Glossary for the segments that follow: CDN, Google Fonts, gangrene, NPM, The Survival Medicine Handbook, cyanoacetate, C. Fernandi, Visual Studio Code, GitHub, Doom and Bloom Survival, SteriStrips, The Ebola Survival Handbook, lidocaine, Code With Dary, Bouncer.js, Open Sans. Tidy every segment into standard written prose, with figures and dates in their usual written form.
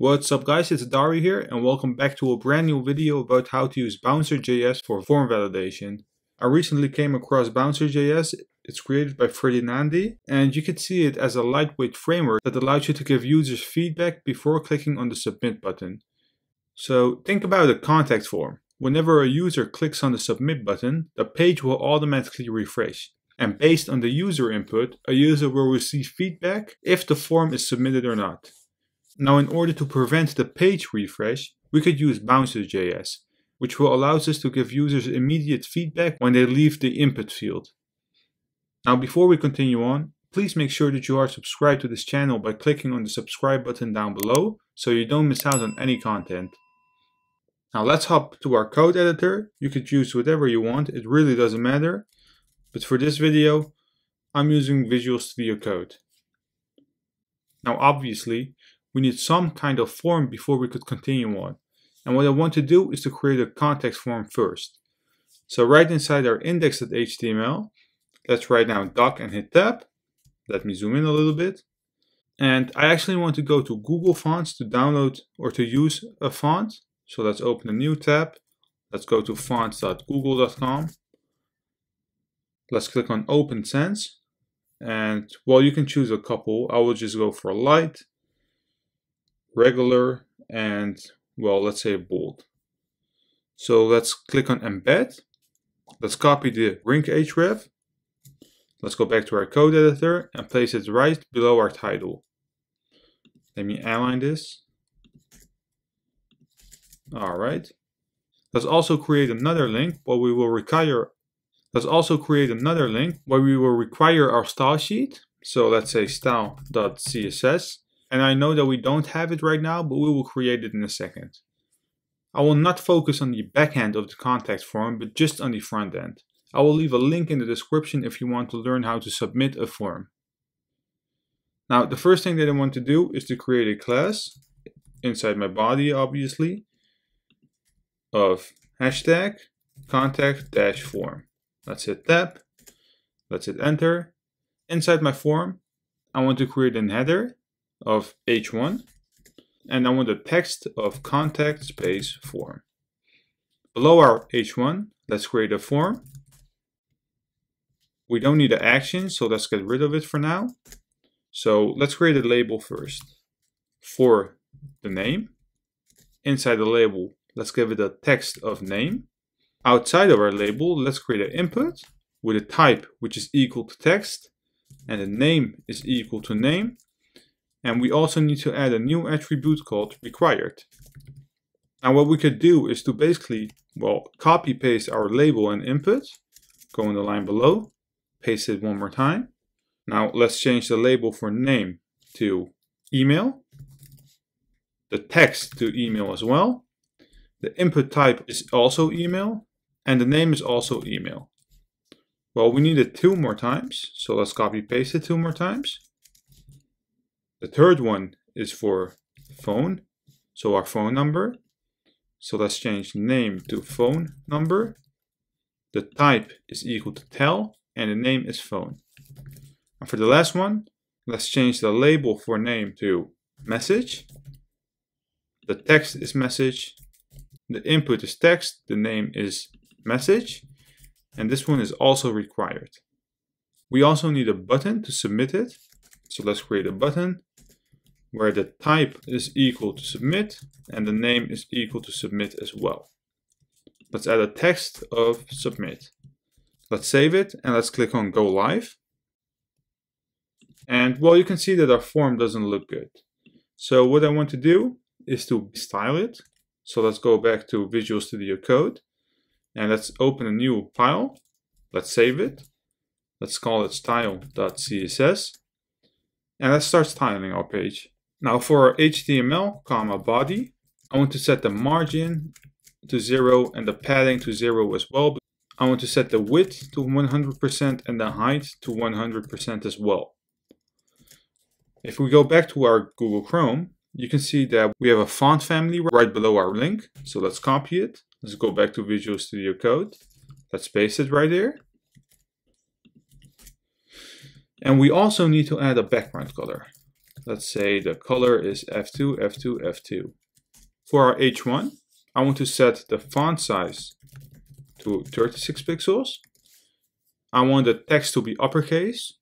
What's up guys, it's Dary here and welcome back to a brand new video about how to use Bouncer.js for form validation. I recently came across Bouncer.js. It's created by Fernandi and you can see it as a lightweight framework that allows you to give users feedback before clicking on the submit button. So think about a contact form. Whenever a user clicks on the submit button, the page will automatically refresh. And based on the user input, a user will receive feedback if the form is submitted or not. Now, in order to prevent the page refresh, we could use Bouncer.js, which will allow us to give users immediate feedback when they leave the input field. Now, before we continue on, please make sure that you are subscribed to this channel by clicking on the subscribe button down below, so you don't miss out on any content. Now let's hop to our code editor. You could use whatever you want, it really doesn't matter. But for this video, I'm using Visual Studio Code. Now obviously, we need some kind of form before we could continue on. And what I want to do is to create a context form first. So right inside our index.html, let's write down doc and hit tab. Let me zoom in a little bit. And I actually want to go to Google Fonts to download or to use a font. So let's open a new tab. Let's go to fonts.google.com. Let's click on Open Sans. And well, you can choose a couple. I will just go for light, regular, and well, let's say bold. So let's click on embed. Let's copy the ring href. Let's go back to our code editor and place it right below our title. Let me align this. Alright. Let's also create another link where we will require our style sheet. So let's say style.css. And I know that we don't have it right now, but we will create it in a second. I will not focus on the back end of the contact form, but just on the front end. I will leave a link in the description if you want to learn how to submit a form. Now, the first thing that I want to do is to create a class inside my body, obviously, of hashtag contact-form. Let's hit tab. Let's hit enter. Inside my form, I want to create a header of h1 and I want the text of contact space form. Below our h1, let's create a form. We don't need an action, so let's get rid of it for now. So let's create a label first for the name. Inside the label, let's give it a text of name. Outside of our label, let's create an input with a type which is equal to text and a name is equal to name. And we also need to add a new attribute called required. Now what we could do is to basically, well, copy paste our label and input, go in the line below, paste it one more time. Now let's change the label for name to email, the text to email as well. The input type is also email and the name is also email. Well, we need it two more times, so let's copy paste it two more times. The third one is for phone, so our phone number. So let's change name to phone number. The type is equal to tel and the name is phone. And for the last one, let's change the label for name to message. The text is message. The input is text, the name is message, and this one is also required. We also need a button to submit it. So let's create a button where the type is equal to submit and the name is equal to submit as well. Let's add a text of submit. Let's save it and let's click on go live. And well, you can see that our form doesn't look good. So what I want to do is to style it. So let's go back to Visual Studio Code and let's open a new file. Let's save it. Let's call it style.css and let's start styling our page. Now for our HTML, body, I want to set the margin to 0 and the padding to 0 as well. I want to set the width to 100% and the height to 100% as well. If we go back to our Google Chrome, you can see that we have a font family right below our link. So let's copy it. Let's go back to Visual Studio Code. Let's paste it right there. And we also need to add a background color. Let's say the color is F2, F2, F2. For our H1, I want to set the font size to 36 pixels. I want the text to be uppercase,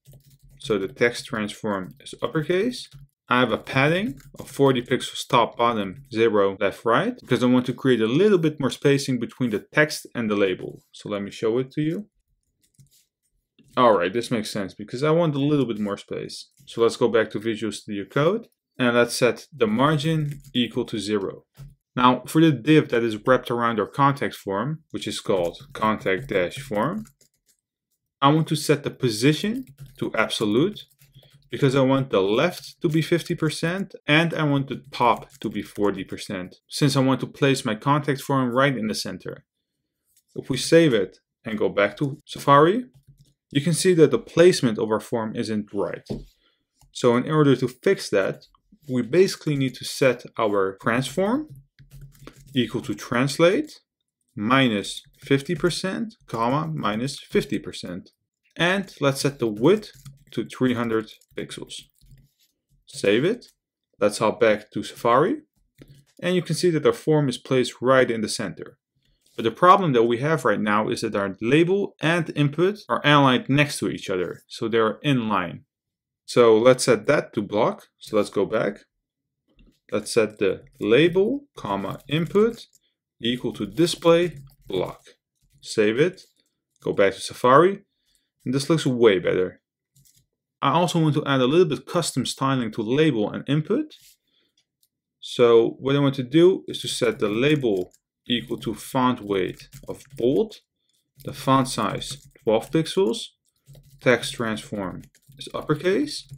so the text transform is uppercase. I have a padding of 40 pixels top, bottom, 0, left, right, because I want to create a little bit more spacing between the text and the label. So let me show it to you. All right, this makes sense because I want a little bit more space. So let's go back to Visual Studio Code and let's set the margin equal to 0. Now for the div that is wrapped around our contact form, which is called contact-form, I want to set the position to absolute, because I want the left to be 50% and I want the top to be 40%, since I want to place my contact form right in the center. If we save it and go back to Safari, you can see that the placement of our form isn't right. So in order to fix that, we basically need to set our transform equal to translate minus 50%, comma, minus 50%. And let's set the width to 300 pixels. Save it. Let's hop back to Safari. And you can see that our form is placed right in the center. But the problem that we have right now is that our label and input are aligned next to each other. So they're in line. So let's set that to block. So let's go back. Let's set the label, comma, input equal to display block. Save it. Go back to Safari. And this looks way better. I also want to add a little bit custom styling to label and input. So what I want to do is to set the label equal to font weight of bold, the font size 12 pixels, text transform is uppercase,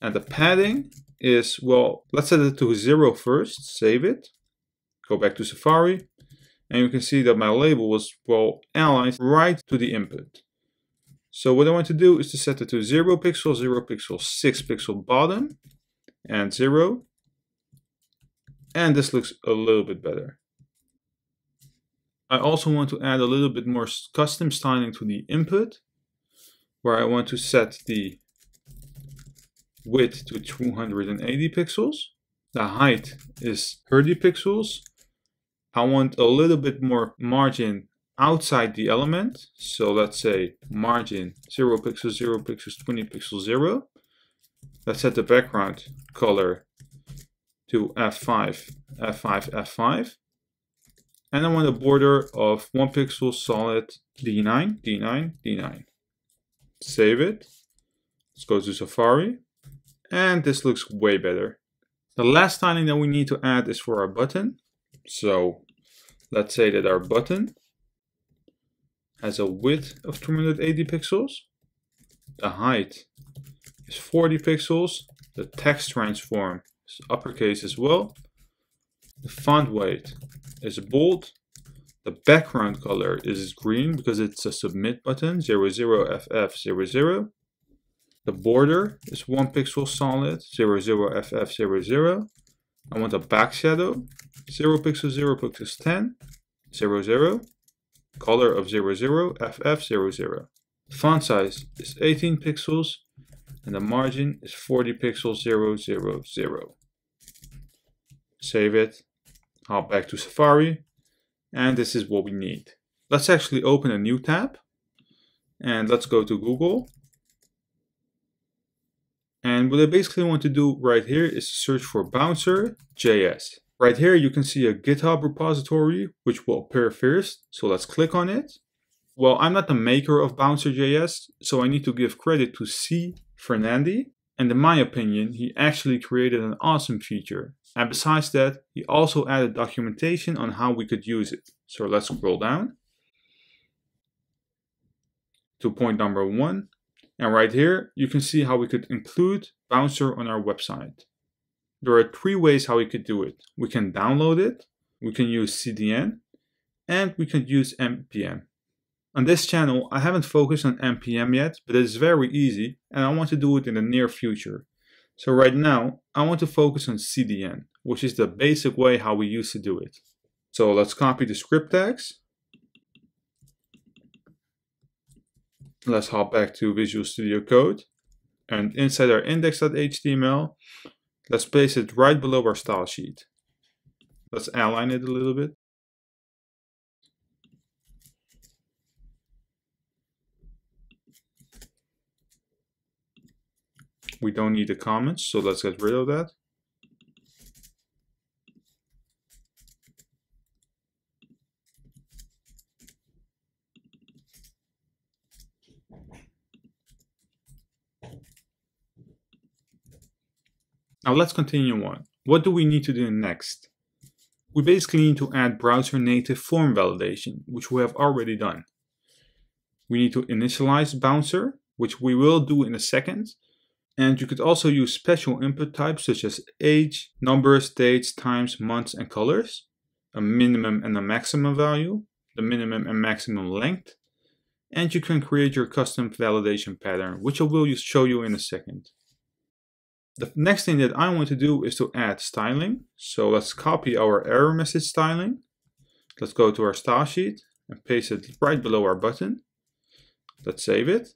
and the padding is, well, let's set it to 0 first, save it, go back to Safari, and you can see that my label was, well, aligned right to the input. So what I want to do is to set it to 0 pixel, 0 pixel, 6 pixel bottom, and 0. And this looks a little bit better. I also want to add a little bit more custom styling to the input, where I want to set the width to 280 pixels. The height is 30 pixels. I want a little bit more margin outside the element, so let's say margin 0 pixels, 0 pixels, 20 pixels, 0. Let's set the background color to F5, F5, F5, and I want a border of 1 pixel solid D9, D9, D9. Save it. Let's go to Safari, and this looks way better. The last styling that we need to add is for our button. So let's say that our button has a width of 280 pixels, the height is 40 pixels, the text transform is uppercase as well, the font weight is bold, the background color is green because it's a submit button, 00FF00, the border is 1 pixel solid, 00FF00, I want a back shadow, 0 pixels, 0 pixels, 10, 00, color of 00, FF00. Font size is 18 pixels and the margin is 40 pixels, 000. Save it, hop back to Safari, and this is what we need. Let's actually open a new tab and let's go to Google. And what I basically want to do right here is search for Bouncer.js. Right here, you can see a GitHub repository, which will appear first. So let's click on it. Well, I'm not the maker of Bouncer.js, so I need to give credit to C. Fernandi. And in my opinion, he actually created an awesome feature. And besides that, he also added documentation on how we could use it. So let's scroll down to point number 1. And right here, you can see how we could include Bouncer on our website. There are 3 ways how we could do it. We can download it, we can use CDN, and we can use NPM. On this channel, I haven't focused on NPM yet, but it's very easy and I want to do it in the near future. So right now, I want to focus on CDN, which is the basic way how we used to do it. So let's copy the script tags. Let's hop back to Visual Studio Code. And inside our index.html, let's place it right below our style sheet. Let's align it a little bit. We don't need the comments, so let's get rid of that. Now let's continue on. What do we need to do next? We basically need to add browser native form validation, which we have already done. We need to initialize Bouncer, which we will do in a second. And you could also use special input types such as age, numbers, dates, times, months, and colors, a minimum and a maximum value, the minimum and maximum length, and you can create your custom validation pattern, which I will show you in a second. The next thing that I want to do is to add styling. So let's copy our error message styling. Let's go to our style sheet and paste it right below our button. Let's save it.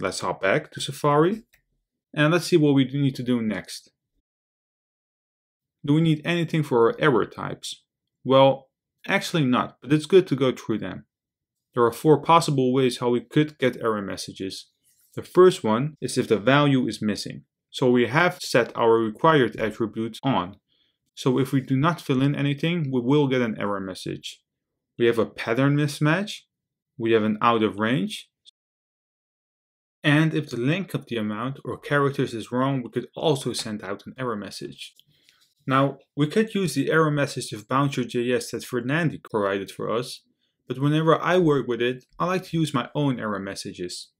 Let's hop back to Safari. And let's see what we need to do next. Do we need anything for our error types? Well, actually not, but it's good to go through them. There are four possible ways how we could get error messages. The first one is if the value is missing. So we have set our required attributes on. So if we do not fill in anything, we will get an error message. We have a pattern mismatch. We have an out of range. And if the length of the amount or characters is wrong, we could also send out an error message. Now, we could use the error message of Bouncer.js that Fernandi provided for us, but whenever I work with it, I like to use my own error messages.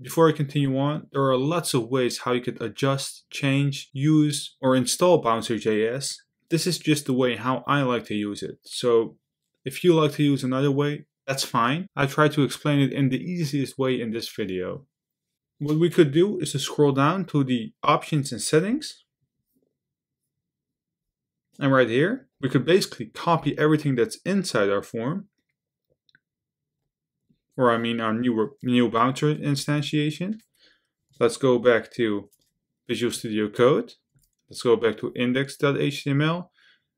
Before I continue on, there are lots of ways how you could adjust, change, use, or install Bouncer.js. This is just the way how I like to use it. So if you like to use another way, that's fine. I try to explain it in the easiest way in this video. What we could do is to scroll down to the options and settings. And right here, we could basically copy everything that's inside our form. Or I mean our new Bouncer instantiation. Let's go back to Visual Studio Code. Let's go back to index.html.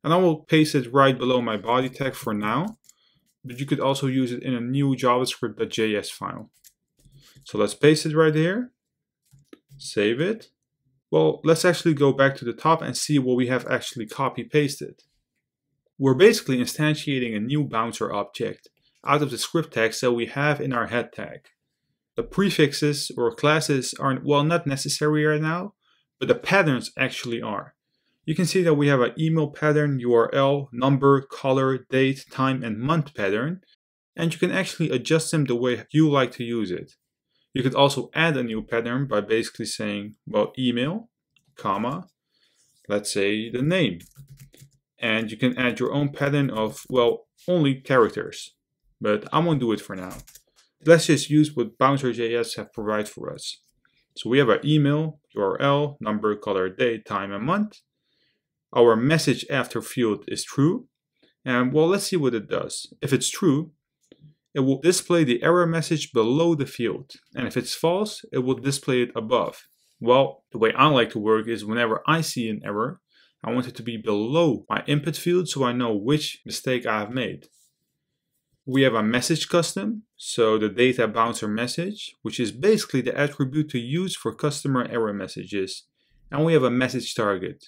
And I will paste it right below my body tag for now. But you could also use it in a new javascript.js file. So let's paste it right here, save it. Well, let's actually go back to the top and see what we have actually copy pasted. We're basically instantiating a new Bouncer object out of the script tags that we have in our head tag. The prefixes or classes are, well, not necessary right now, but the patterns actually are. You can see that we have an email pattern, URL, number, color, date, time, and month pattern. And you can actually adjust them the way you like to use it. You could also add a new pattern by basically saying, well, email, comma, let's say the name. And you can add your own pattern of, well, only characters. But I won't do it for now. Let's just use what Bouncer.js have provided for us. So we have our email, URL, number, color, date, time, and month. Our message after field is true. And well, let's see what it does. If it's true, it will display the error message below the field. And if it's false, it will display it above. Well, the way I like to work is whenever I see an error, I want it to be below my input field so I know which mistake I have made. We have a message custom, so the data bouncer message, which is basically the attribute to use for customer error messages. And we have a message target,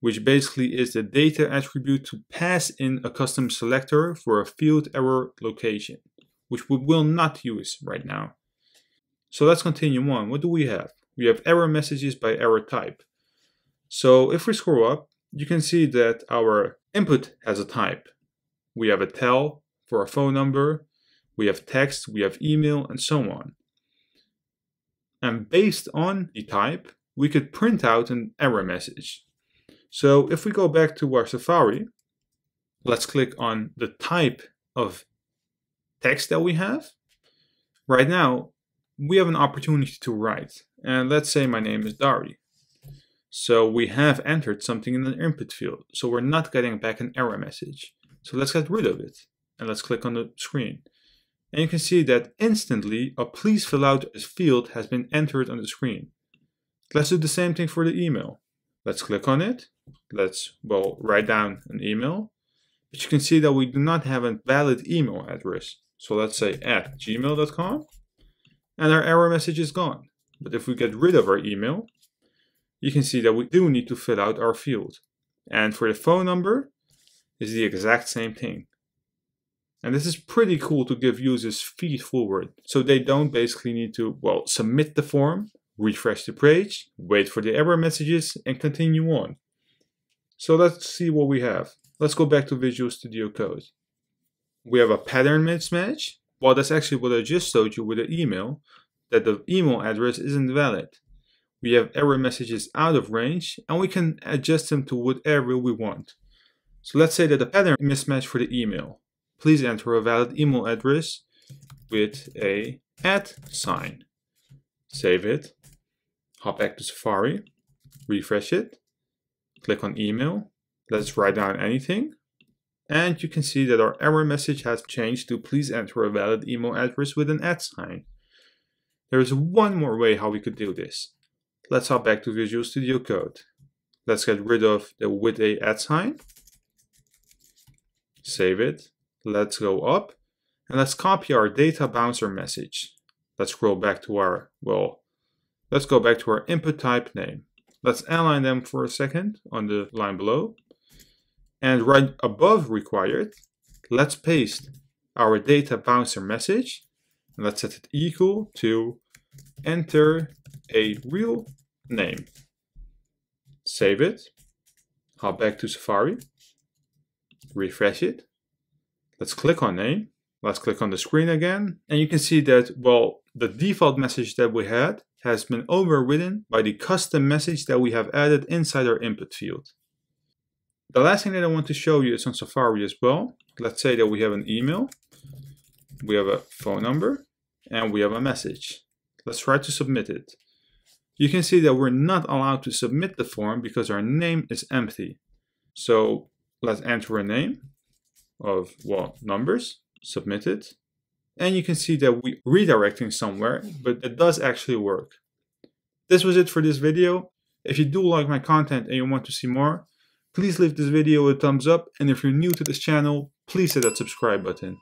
which basically is the data attribute to pass in a custom selector for a field error location, which we will not use right now. So let's continue on. What do we have? We have error messages by error type. So if we scroll up, you can see that our input has a type. We have a tel for our phone number, we have text, we have email, and so on. And based on the type, we could print out an error message. So if we go back to our Safari, let's click on the type of text that we have. Right now, we have an opportunity to write. And let's say my name is Dary. So we have entered something in the input field. So we're not getting back an error message. So let's get rid of it. And let's click on the screen. And you can see that instantly a please fill out this field has been entered on the screen. Let's do the same thing for the email. Let's click on it. Let's, well, write down an email. But you can see that we do not have a valid email address. So let's say @gmail.com, and our error message is gone. But if we get rid of our email, you can see that we do need to fill out our field. And for the phone number, it's the exact same thing. And this is pretty cool to give users feed forward. So they don't basically need to, well, submit the form, refresh the page, wait for the error messages, and continue on. So let's see what we have. Let's go back to Visual Studio Code. We have a pattern mismatch. Well, that's actually what I just showed you with the email, that the email address isn't valid. We have error messages out of range, and we can adjust them to whatever we want. So let's say that the pattern mismatch for the email. Please enter a valid email address with a @ sign. Save it. Hop back to Safari. Refresh it. Click on email. Let's write down anything. And you can see that our error message has changed to please enter a valid email address with an @ sign. There is one more way how we could do this. Let's hop back to Visual Studio Code. Let's get rid of the with a @ sign. Save it. Let's go up and let's copy our data bouncer message. Let's scroll back to our, well, let's go back to our input type name. Let's align them for a second on the line below. And right above required, let's paste our data bouncer message. And let's set it equal to enter a real name. Save it. Hop back to Safari. Refresh it. Let's click on name. Let's click on the screen again. And you can see that, well, the default message that we had has been overridden by the custom message that we have added inside our input field. The last thing that I want to show you is on Safari as well. Let's say that we have an email, we have a phone number, and we have a message. Let's try to submit it. You can see that we're not allowed to submit the form because our name is empty. So let's enter a name of, well, numbers, submit it. And you can see that we're redirecting somewhere, but it does actually work. This was it for this video. If you do like my content and you want to see more, please leave this video a thumbs up. And if you're new to this channel, please hit that subscribe button.